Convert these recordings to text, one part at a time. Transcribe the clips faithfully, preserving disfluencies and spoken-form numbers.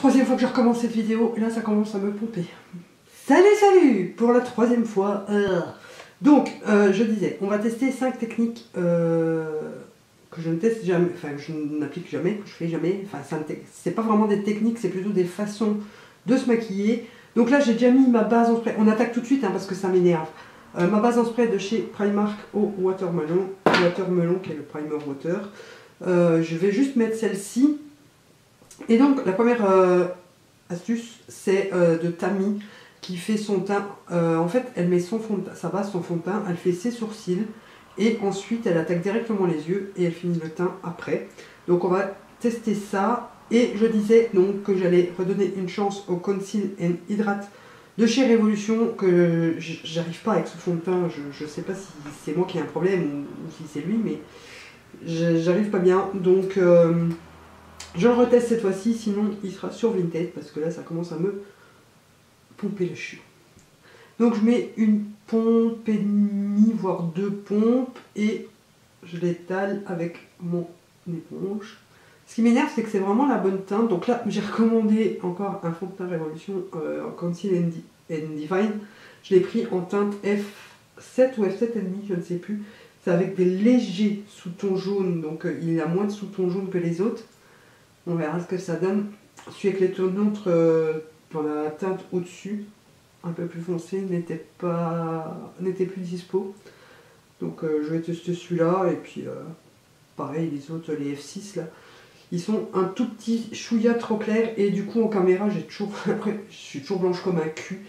Troisième fois que je recommence cette vidéo, et là ça commence à me pomper. Salut, salut, pour la troisième fois. Euh... Donc, euh, je disais, on va tester cinq techniques euh, que je ne teste jamais, enfin que je n'applique jamais, que je fais jamais. Enfin, c'est pas vraiment des techniques, c'est plutôt des façons de se maquiller. Donc là, j'ai déjà mis ma base en spray. On attaque tout de suite hein, parce que ça m'énerve. Euh, ma base en spray de chez Primark au Watermelon, Watermelon qui est le Primer Water. Euh, je vais juste mettre celle-ci. Et donc, la première euh, astuce, c'est euh, de Tammy, qui fait son teint, euh, en fait elle met son fond de teint, sa base, son fond de teint, elle fait ses sourcils et ensuite elle attaque directement les yeux et elle finit le teint après. Donc on va tester ça. Et je disais donc que j'allais redonner une chance au Conceal and Hydrate de chez Révolution, que j'arrive pas avec ce fond de teint, je, je sais pas si c'est moi qui ai un problème ou, ou si c'est lui, mais j'arrive pas bien. Donc euh, je le reteste cette fois-ci, sinon il sera sur Vinted parce que là ça commence à me pomper le chou. Donc je mets une pompe et demie, voire deux pompes, et je l'étale avec mon éponge. Ce qui m'énerve, c'est que c'est vraiment la bonne teinte. Donc là, j'ai recommandé encore un fond de teint Révolution euh, en Conceal and Divine. Je l'ai pris en teinte F sept ou F sept virgule cinq, je ne sais plus. C'est avec des légers sous-tons jaunes, donc euh, il a moins de sous-tons jaunes que les autres. On verra ce que ça donne. Celui avec les tons neutres, euh, dans la teinte au-dessus, un peu plus foncée, n'était pas, n'était plus dispo. Donc euh, je vais tester celui-là, et puis euh, pareil, les autres, les F six là, ils sont un tout petit chouïa trop clair, et du coup en caméra, j'ai toujours, après, je suis toujours blanche comme un cul,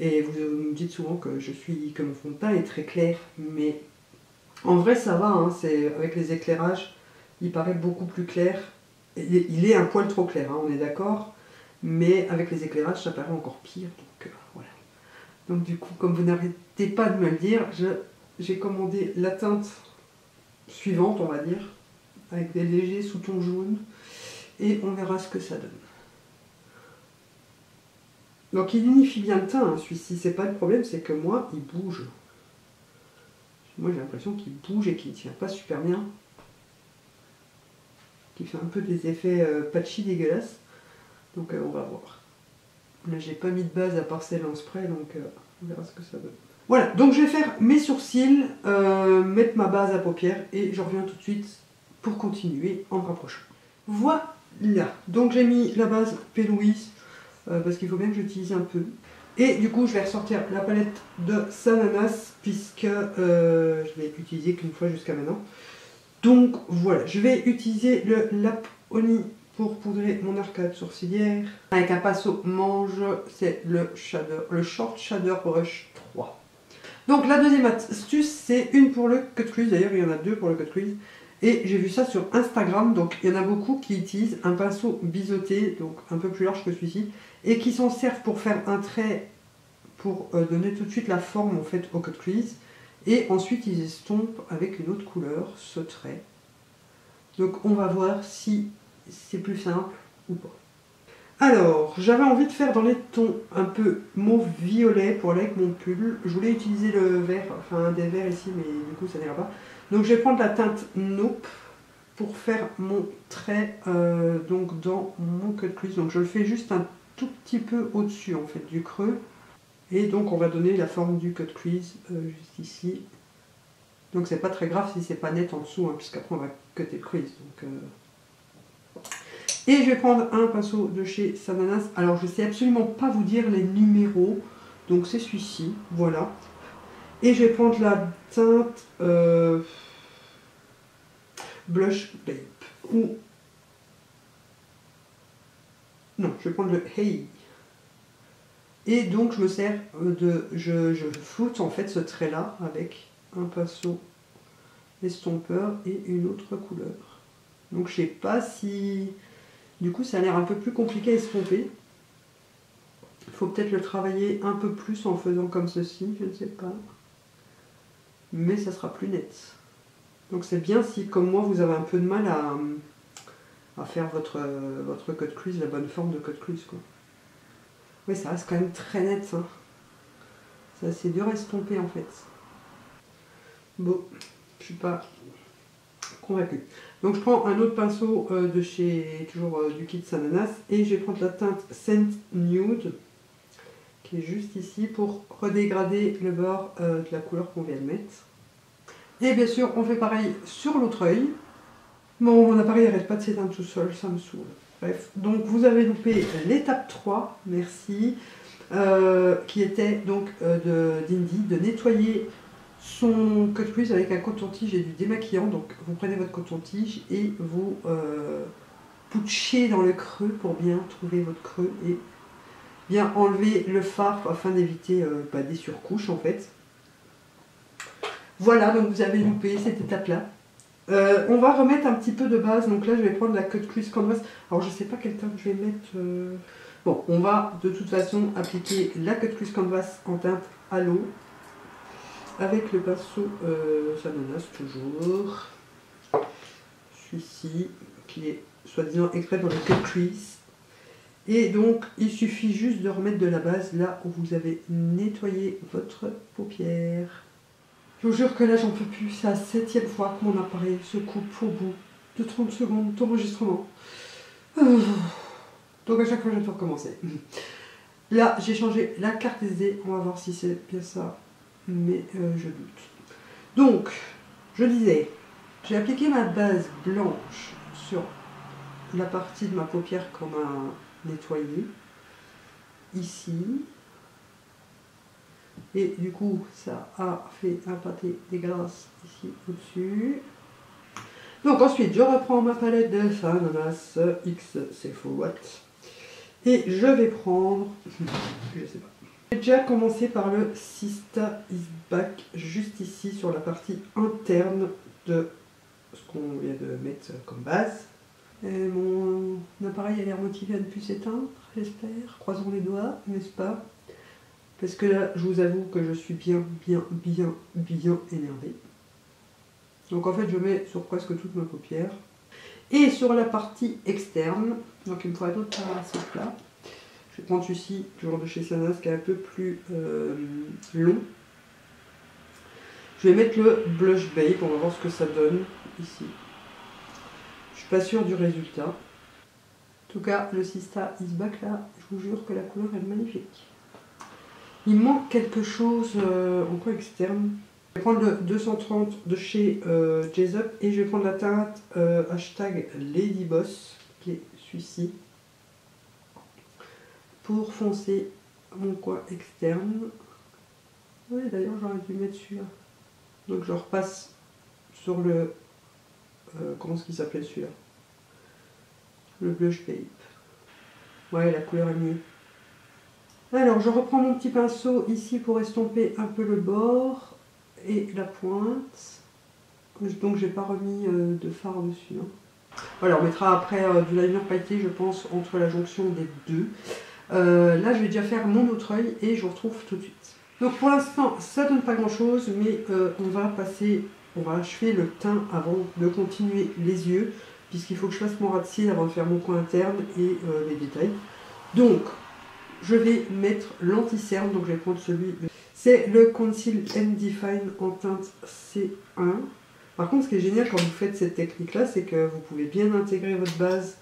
et vous me dites souvent que je suis, que mon fond de teint est très clair, mais en vrai ça va, hein, c'est avec les éclairages, il paraît beaucoup plus clair, il est, il est un poil trop clair, hein, on est d'accord. Mais avec les éclairages, ça paraît encore pire. Donc euh, voilà. Donc du coup, comme vous n'arrêtez pas de me le dire, j'ai commandé la teinte suivante, on va dire, avec des légers sous-tons jaunes. Et on verra ce que ça donne. Donc il unifie bien le teint, hein, celui-ci. C'est pas le problème, c'est que moi, il bouge. Moi, j'ai l'impression qu'il bouge et qu'il ne tient pas super bien. Qu'il fait un peu des effets euh, patchy dégueulasses. Donc euh, on va voir. Là j'ai pas mis de base à part celle en spray, donc euh, on verra ce que ça donne. Voilà, donc je vais faire mes sourcils, euh, mettre ma base à paupières et je reviens tout de suite pour continuer en me rapprochant. Voilà, donc j'ai mis la base Pelouis euh, parce qu'il faut bien que j'utilise un peu. Et du coup je vais ressortir la palette de Sananas puisque euh, je l'ai utilisée qu'une fois jusqu'à maintenant. Donc voilà, je vais utiliser le Lap Oni pour poudrer mon arcade sourcilière avec un pinceau mange, c'est le shader, le Short Shader Brush trois. Donc la deuxième astuce, c'est une pour le cut crease, d'ailleurs il y en a deux pour le cut crease, et j'ai vu ça sur Instagram, donc il y en a beaucoup qui utilisent un pinceau biseauté, donc un peu plus large que celui-ci, et qui s'en servent pour faire un trait, pour euh, donner tout de suite la forme en fait au cut crease, et ensuite ils estompent avec une autre couleur ce trait. Donc on va voir si c'est plus simple ou pas. Alors, j'avais envie de faire dans les tons un peu mauve violet pour aller avec mon pull. Je voulais utiliser le vert, enfin un des verts ici, mais du coup ça n'ira pas. Donc je vais prendre la teinte Nope pour faire mon trait euh, donc dans mon cut crease. Donc je le fais juste un tout petit peu au-dessus en fait du creux. Et donc on va donner la forme du cut crease euh, juste ici. Donc c'est pas très grave si c'est pas net en dessous, hein, puisqu'après on va cutter le crease. Donc, euh... Et je vais prendre un pinceau de chez Sananas. Alors je ne sais absolument pas vous dire les numéros. Donc c'est celui-ci. Voilà. Et je vais prendre la teinte euh, Blush Babe. Ou... Non, je vais prendre le Hey. Et donc je me sers de... Je, je floute en fait ce trait-là avec un pinceau estompeur et une autre couleur. Donc je sais pas si... Du coup, ça a l'air un peu plus compliqué à estomper. Il faut peut-être le travailler un peu plus en faisant comme ceci, je ne sais pas. Mais ça sera plus net. Donc c'est bien si, comme moi, vous avez un peu de mal à, à faire votre, votre cut crease, la bonne forme de cut crease, quoi. Oui, ça reste quand même très net, ça. C'est assez dur à estomper, en fait. Bon, je ne suis pas convaincue. Donc je prends un autre pinceau euh, de chez, toujours euh, du kit Sananas, et je vais prendre la teinte Scent Nude, qui est juste ici, pour redégrader le bord euh, de la couleur qu'on vient de mettre. Et bien sûr, on fait pareil sur l'autre œil. Bon, mon appareil n'arrête pas de s'éteindre tout seul, ça me saoule. Bref, donc vous avez loupé l'étape trois, merci, euh, qui était donc euh, d'Indy, de, de nettoyer son cut-crease avec un coton-tige et du démaquillant. Donc vous prenez votre coton-tige et vous euh, poutchez dans le creux pour bien trouver votre creux et bien enlever le fard afin d'éviter euh, bah, des surcouches en fait. Voilà, donc vous avez loupé cette étape-là. Euh, on va remettre un petit peu de base, donc là je vais prendre la Cut Crease Canvas. Alors je sais pas quelle teinte je vais mettre... Euh... Bon, on va de toute façon appliquer la Cut Crease Canvas en teinte à l'eau. Avec le pinceau euh, Sananas toujours. Celui-ci, qui est soi-disant exprès pour le Cut Crease. Et donc il suffit juste de remettre de la base là où vous avez nettoyé votre paupière. Je vous jure que là j'en peux plus, c'est la septième fois que mon appareil se coupe au bout de trente secondes d'enregistrement. Donc à chaque fois je dois recommencer. Là j'ai changé la carte S D, on va voir si c'est bien ça, mais euh, je doute. Donc, je disais, j'ai appliqué ma base blanche sur la partie de ma paupière qu'on a nettoyée, ici. Et du coup, ça a fait un pâté dégueulasse ici au-dessus. Donc ensuite, je reprends ma palette de Sananas X, c'est faux, what. Et je vais prendre, je sais pas. J'ai déjà commencé par le Sista Is Back, juste ici sur la partie interne de ce qu'on vient de mettre comme base. Et mon appareil a l'air motivé à ne plus s'éteindre, j'espère. Croisons les doigts, n'est-ce pas? Parce que là, je vous avoue que je suis bien, bien, bien, bien énervée. Donc en fait, je mets sur presque toute ma paupière. Et sur la partie externe, donc il me faudra d'autres parasites là. Je vais prendre celui-ci, toujours de chez Sananas, qui est un peu plus euh, long. Je vais mettre le Blush Babe, on va voir ce que ça donne ici. Je suis pas sûre du résultat. En tout cas, le Sista Is Back là, je vous jure que la couleur est magnifique. Il manque quelque chose euh, en coin externe. Je vais prendre le deux cent trente de chez euh, Jazzup et je vais prendre la teinte euh, hashtag LadyBoss, qui est celui-ci, pour foncer mon coin externe. Ouais, d'ailleurs j'aurais dû mettre celui-là. Donc je repasse sur le... Euh, comment est-ce qu'il s'appelait celui-là? Le Blush Babe. Ouais, la couleur est mieux. Alors je reprends mon petit pinceau ici pour estomper un peu le bord et la pointe. Donc j'ai pas remis euh, de fard dessus. Hein. Voilà, on mettra après euh, du liner pailleté, je pense, entre la jonction des deux. Euh, là je vais déjà faire mon autre œil et je vous retrouve tout de suite. Donc pour l'instant ça donne pas grand chose, mais euh, on va passer, on va achever le teint avant de continuer les yeux, puisqu'il faut que je fasse mon ras de cils avant de faire mon coin interne et euh, les détails. Donc je vais mettre l'anti-cerne, donc je vais prendre celui... C'est le Conceal and Divine en teinte C un. Par contre, ce qui est génial quand vous faites cette technique-là, c'est que vous pouvez bien intégrer votre base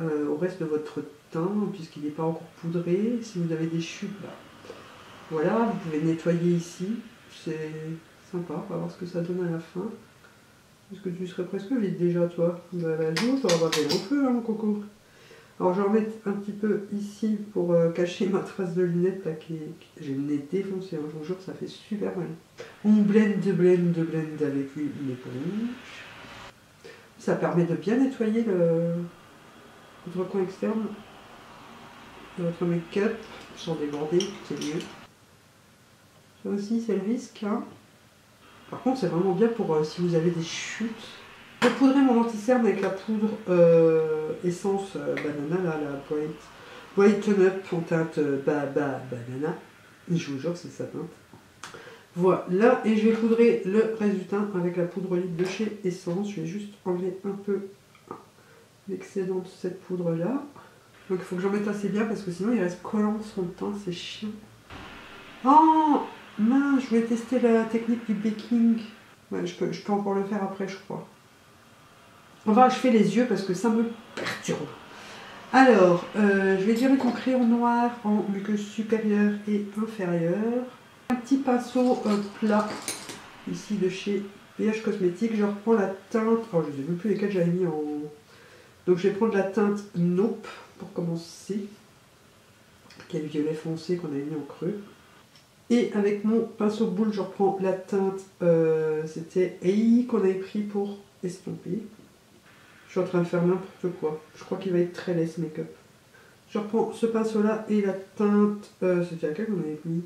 euh, au reste de votre teint, puisqu'il n'est pas encore poudré. Si vous avez des chutes, bah, voilà, vous pouvez nettoyer ici. C'est sympa, on va voir ce que ça donne à la fin. Parce que tu serais presque vite déjà, toi. Bah, la joue, ça va pas faire un peu, hein, mon coco. Alors je vais remettre un petit peu ici pour euh, cacher ma trace de lunette là qui, qui j'ai le nez défoncé, hein, je vous jure ça fait super mal. On blende, blende, blende avec une éponge. Ça permet de bien nettoyer le votre coin externe de votre make-up sans déborder, c'est mieux. Ça aussi c'est le risque. Hein. Par contre c'est vraiment bien pour euh, si vous avez des chutes. Je poudrerai mon anti-cerne avec la poudre euh, essence euh, banana, là, la Bright, Brighten Up en teinte euh, ba, ba, banana. Et je vous jure, c'est sa teinte. Voilà, et je vais poudrer le résultat avec la poudre libre de chez Essence. Je vais juste enlever un peu l'excédent de cette poudre-là. Donc il faut que j'en mette assez bien parce que sinon il reste collant sur le teint, c'est chiant. Oh, mince, je voulais tester la technique du baking. Ouais, je peux, je peux encore le faire après, je crois. On va achever les yeux parce que ça me perturbe. Alors, euh, je vais dire mon crayon noir en muqueuse supérieure et inférieure. Un petit pinceau euh, plat, ici de chez B H Cosmetics. Je reprends la teinte, oh, je ne sais même plus lesquelles j'avais mis en... Donc je vais prendre la teinte Nope pour commencer, qui est le violet foncé qu'on avait mis en creux. Et avec mon pinceau boule, je reprends la teinte, euh, c'était A I qu'on avait pris pour estomper. Je suis en train de faire n'importe quoi, je crois qu'il va être très laid ce make-up. Je reprends ce pinceau là et la teinte, euh, c'était laquelle qu'on avait mis,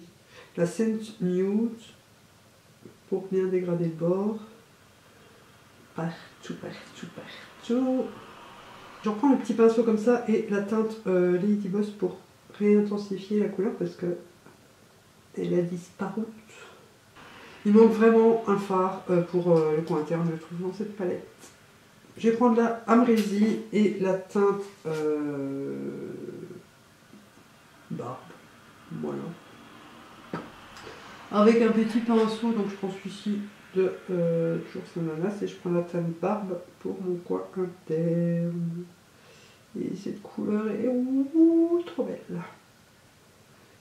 la Scent Nude, pour bien dégrader le bord. Partout, partout, partout. Je reprends le petit pinceau comme ça et la teinte euh, Lady Boss pour réintensifier la couleur parce que elle a disparu. Il manque vraiment un fard euh, pour euh, le coin interne, je trouve, dans cette palette. Je vais prendre la Amrésie et la teinte euh, Barbe. Voilà. Avec un petit pinceau, donc je prends celui-ci de euh, toujours Sananas et je prends la teinte Barbe pour mon coin interne. Et cette couleur est ouh, trop belle.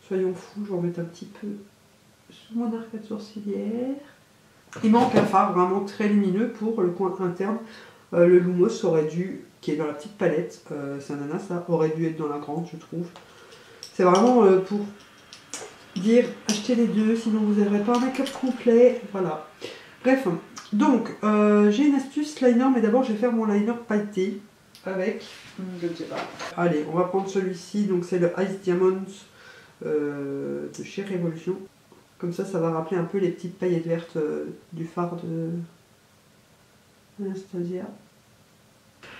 Soyons fous, je vais en mettre un petit peu sous mon arcade sourcilière. Il manque un fard vraiment très lumineux pour le coin interne. Euh, le Lumos aurait dû, qui est dans la petite palette, euh, Sananas, ça aurait dû être dans la grande, je trouve. C'est vraiment euh, pour... dire achetez les deux sinon vous n'aurez pas un make-up complet, voilà. Bref, donc euh, j'ai une astuce liner, mais d'abord je vais faire mon liner pailleté avec, je ne sais pas, allez on va prendre celui-ci, donc c'est le Ice Diamonds euh, de chez Révolution, comme ça ça va rappeler un peu les petites paillettes vertes euh, du fard de Anastasia.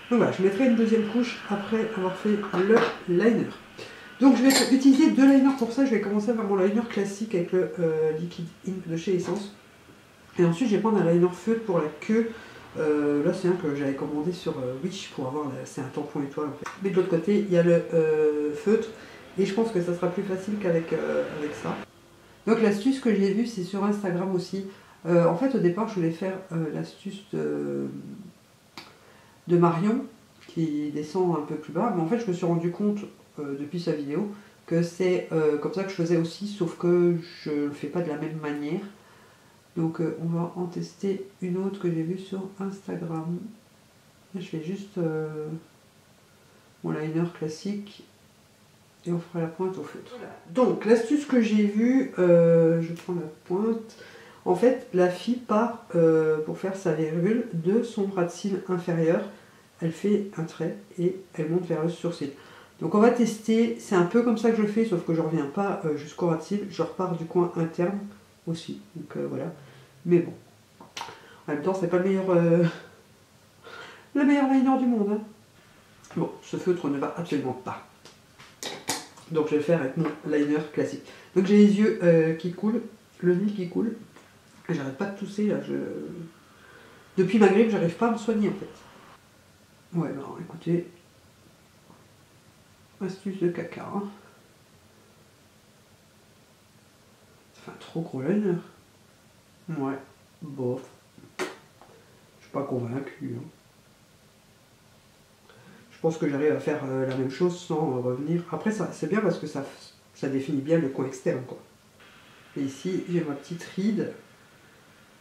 Donc voilà, je mettrai une deuxième couche après avoir fait le liner. Donc je vais utiliser deux liners pour ça, je vais commencer par mon liner classique avec le euh, Liquid Ink de chez Essence. Et ensuite je vais prendre un liner feutre pour la queue, euh, là c'est un que j'avais commandé sur euh, Wish pour avoir, c'est un tampon étoile en fait. Mais de l'autre côté il y a le euh, feutre et je pense que ça sera plus facile qu'avec euh, avec ça. Donc l'astuce que j'ai vue c'est sur Instagram aussi, euh, en fait au départ je voulais faire euh, l'astuce de, de Marion qui descend un peu plus bas, mais en fait je me suis rendu compte depuis sa vidéo que c'est euh, comme ça que je faisais aussi, sauf que je le fais pas de la même manière. Donc euh, on va en tester une autre que j'ai vue sur Instagram. Là, je fais juste euh, mon liner classique et on fera la pointe au feutre. Voilà. Donc l'astuce que j'ai vue, euh, je prends la pointe. En fait la fille part euh, pour faire sa virgule de son bras de cils inférieur, elle fait un trait et elle monte vers le sourcil. Donc on va tester, c'est un peu comme ça que je fais, sauf que je ne reviens pas jusqu'au ras de cils, je repars du coin interne aussi, donc euh, voilà, mais bon, en même temps c'est pas le meilleur, euh, le meilleur liner du monde, hein. Bon, ce feutre ne va absolument pas, donc je vais le faire avec mon liner classique. Donc j'ai les yeux euh, qui coulent, le nez qui coule, j'arrête pas de tousser là, je... depuis ma grippe j'arrive pas à me soigner en fait. Ouais, alors écoutez... astuce de caca. Hein. Ça fait un trop gros liner. Ouais, bof. Je suis pas convaincue. Hein. Je pense que j'arrive à faire euh, la même chose sans euh, revenir. Après, ça c'est bien parce que ça, ça définit bien le coin externe, quoi. Et ici, j'ai ma petite ride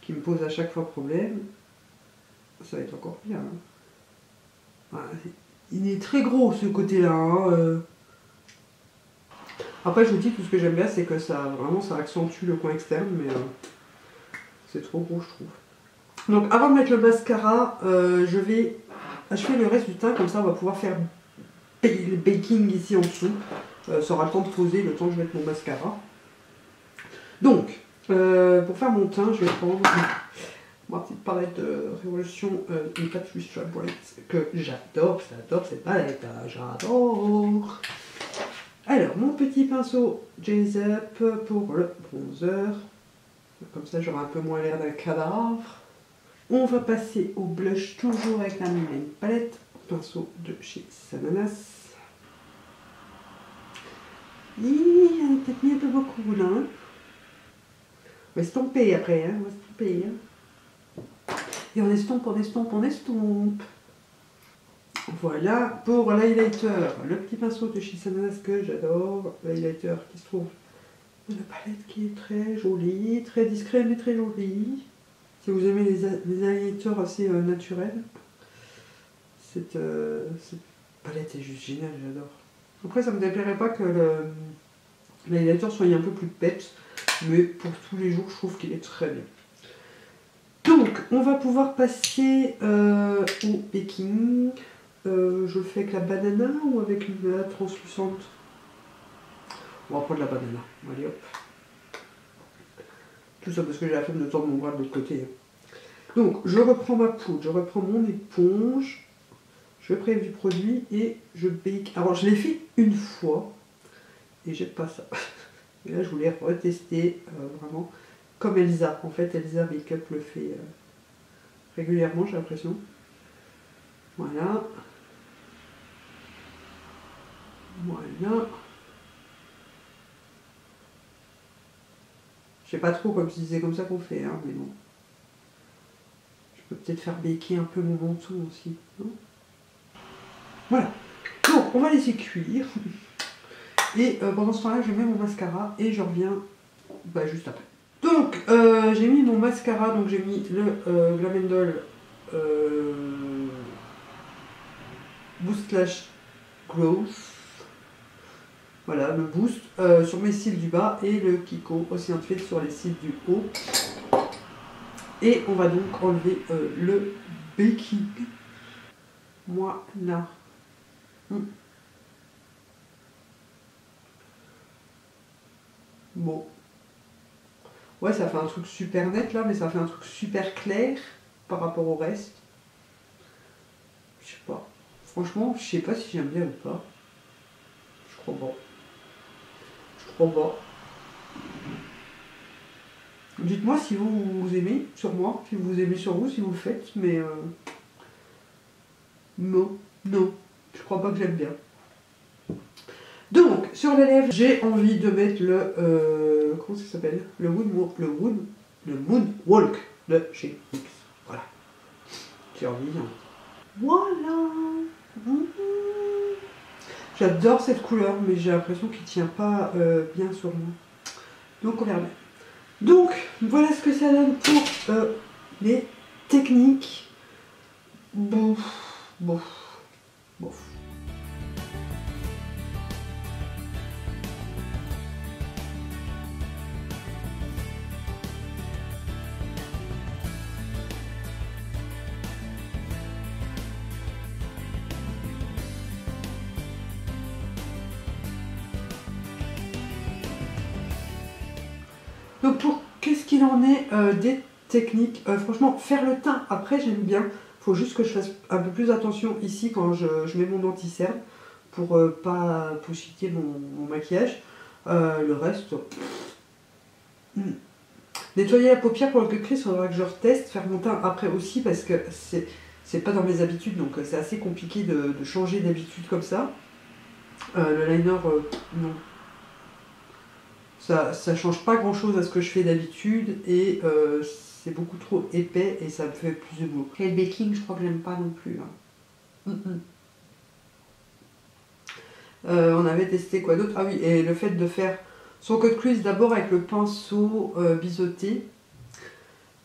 qui me pose à chaque fois problème. Ça va être encore pire. Hein. Voilà, il est très gros ce côté-là. Hein, euh... Après, je vous dis, tout ce que j'aime bien, c'est que ça vraiment ça accentue le coin externe, mais euh, c'est trop gros, je trouve. Donc, avant de mettre le mascara, euh, je vais achever le reste du teint, comme ça, on va pouvoir faire le baking ici en dessous. Euh, ça aura le temps de poser, le temps que je mette mon mascara. Donc, euh, pour faire mon teint, je vais prendre ma petite palette de Révolution, euh, une pâte Lustrap Bright, que j'adore, j'adore cette palette, hein, j'adore. Alors, mon petit pinceau J-Zep pour le bronzer, comme ça j'aurai un peu moins l'air d'un cadavre. On va passer au blush, toujours avec la même palette, pinceau de chez Sananas. Hi, on a peut-être mis un peu beaucoup là. Hein. On va estomper après, hein, on va estomper, hein. Et on estompe, on estompe, on estompe. Voilà pour l'highlighter, le petit pinceau de chez Sananas que j'adore, l'highlighter qui se trouve dans la palette qui est très jolie, très discret mais très jolie. Si vous aimez les, les highlighters assez euh, naturels, cette, euh, cette palette est juste géniale, j'adore. Après ça ne me déplairait pas que l'highlighter soit un peu plus peps, mais pour tous les jours je trouve qu'il est très bien. Donc on va pouvoir passer euh, au baking. Euh, je le fais avec la banana ou avec une banana translucente? On va prendre la banana. Allez hop. Tout ça parce que j'ai la flemme de tendre mon bras de l'autre côté. Donc je reprends ma poudre, je reprends mon éponge, je prélève du produit et je bake. Alors je l'ai fait une fois et j'aime pas ça. Et là je voulais retester euh, vraiment comme Elsa. En fait Elsa Makeup le fait euh, régulièrement, j'ai l'impression. Voilà. Voilà. Je sais pas trop comme si c'est comme ça qu'on fait, hein, mais bon. Je peux peut-être faire béquer un peu mon manteau aussi, non? Voilà. Donc, on va laisser cuire. Et euh, pendant ce temps-là, je mets mon mascara et je reviens bah, juste après. Donc, euh, j'ai mis mon mascara, donc j'ai mis le euh, Glamendol euh, Boost Lash Growth. Voilà, le Boost euh, sur mes cils du bas et le Kiko, aussi un tweed sur les cils du haut. Et on va donc enlever euh, le baking. Moi, là. Hum. Bon. Ouais, ça fait un truc super net là, mais ça fait un truc super clair par rapport au reste. Je sais pas. Franchement, je sais pas si j'aime bien ou pas. Je crois pas. Je crois pas. Dites-moi si vous, vous aimez sur moi, si vous aimez sur vous, si vous le faites, mais... Euh... Non, non, je crois pas que j'aime bien. Donc, sur les lèvres, j'ai envie de mettre le... Euh... Comment ça s'appelle? Le Moonwalk, le, moon, le Moonwalk de chez N Y X. Voilà. J'ai envie. Hein. Voilà. Mmh. J'adore cette couleur, mais j'ai l'impression qu'il ne tient pas euh, bien sur moi. Donc on verra bien. Donc voilà ce que ça donne pour euh, les techniques. Bouf, bouf, bouf. Donc pour qu'est-ce qu'il en est euh, des techniques, euh, franchement faire le teint après j'aime bien, faut juste que je fasse un peu plus attention ici quand je, je mets mon anti-cerne pour euh, pas poussiquer mon, mon maquillage, euh, le reste, mm. Nettoyer la paupière pour le cuir, il faudra que je reteste, faire mon teint après aussi parce que c'est pas dans mes habitudes donc c'est assez compliqué de, de changer d'habitude comme ça, euh, le liner euh, non. Ça, ça change pas grand chose à ce que je fais d'habitude et euh, c'est beaucoup trop épais et ça me fait plus de boulot. Le baking, je crois que j'aime pas non plus. Hein. Mm-mm. Euh, on avait testé quoi d'autre? Ah oui, et le fait de faire son code crease d'abord avec le pinceau euh, biseauté.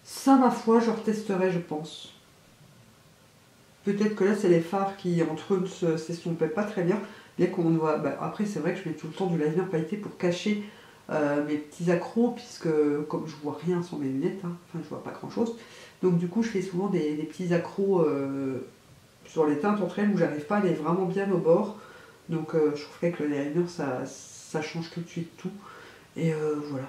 Ça, ma foi, je retesterai, je pense. Peut-être que là, c'est les fards qui entre eux ne s'estompaient pas très bien. Bien qu'on doit. Bah, après, c'est vrai que je mets tout le temps du liner pailleté pour cacher. Euh, mes petits accros puisque comme je vois rien sans mes lunettes, hein, enfin je vois pas grand chose, donc du coup je fais souvent des, des petits accros euh, sur les teintes entre elles où j'arrive pas à aller vraiment bien au bord, donc euh, je trouve qu'avec le liner ça, ça change tout de suite tout et euh, voilà,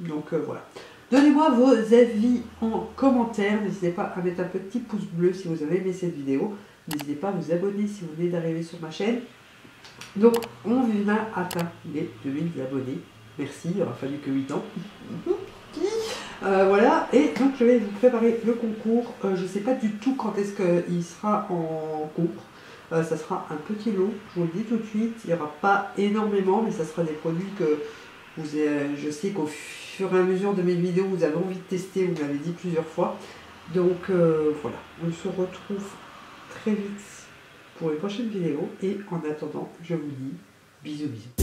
donc euh, voilà, donnez-moi vos avis en commentaire, n'hésitez pas à mettre un petit pouce bleu si vous avez aimé cette vidéo, n'hésitez pas à vous abonner si vous venez d'arriver sur ma chaîne. Donc on a atteint les deux mille abonnés, merci, il aura fallu que huit ans, euh, voilà, et donc je vais vous préparer le concours, euh, je ne sais pas du tout quand est-ce qu'il sera en cours, euh, ça sera un petit lot, je vous le dis tout de suite, il n'y aura pas énormément, mais ça sera des produits que vous avez, je sais qu'au fur et à mesure de mes vidéos vous avez envie de tester, vous m'avez dit plusieurs fois, donc euh, voilà, on se retrouve très vite pour une prochaine vidéo et en attendant je vous dis bisous bisous.